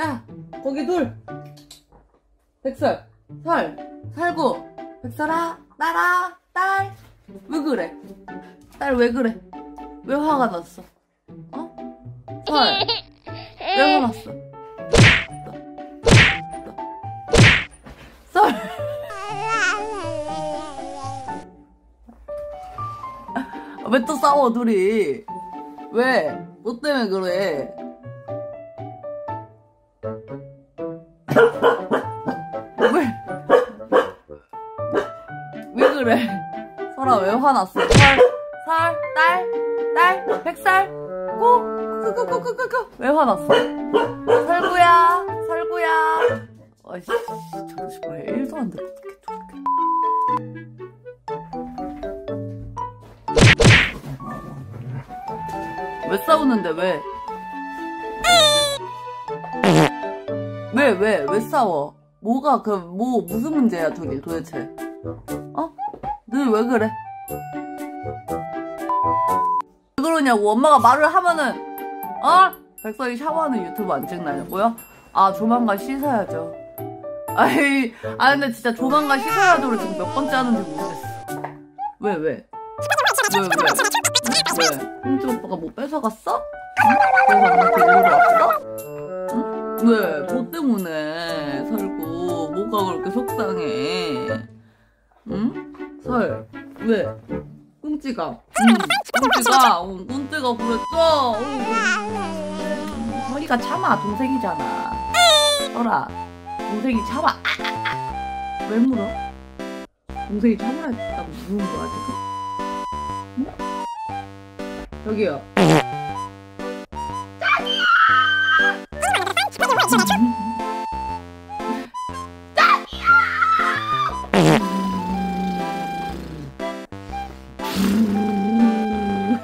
야, 거기 둘. 백설, 설, 설구. 백설아, 딸아, 딸. 왜 그래? 딸 왜 그래? 왜 화가 났어? 어? 설, 왜 화났어? 설. 왜 또 싸워, 둘이? 왜? 너 때문에 그래? 왜 그래? 설아 왜 화났어? 설, 딸, 백설, 꾸, 끄끄끄끄끄. 왜 화났어? 설구야. 아이씨, 저런 식으로 1도 안 들어. 왜 싸우는데, 왜? 왜 싸워? 뭐가, 무슨 문제야, 저기, 도대체? 어? 너희 왜 그래? 왜 그러냐고, 엄마가 말을 하면은, 어? 백설이 샤워하는 유튜브 안 찍나냐고요? 아, 조만간 씻어야죠. 근데 진짜 조만간 씻어야죠를 지금 몇 번째 하는지 모르겠어. 왜? 홍주 오빠가 뭐 뺏어갔어? 내가 엄마한테 물어봤어? 응? 왜? 뭐 때문에? 설구, 뭐가 그렇게 속상해? 응? 설, 왜? 꽁찌가 그랬어. 설이가 참아, 동생이잖아. 설아, 동생이 참아. 왜 물어? 동생이 참으라 했다고 무슨 거야, 지금? 여기요.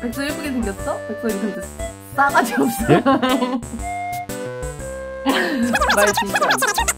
백설 예쁘게 생겼어? 백설이 근데 싸가지 없어. 말 진짜.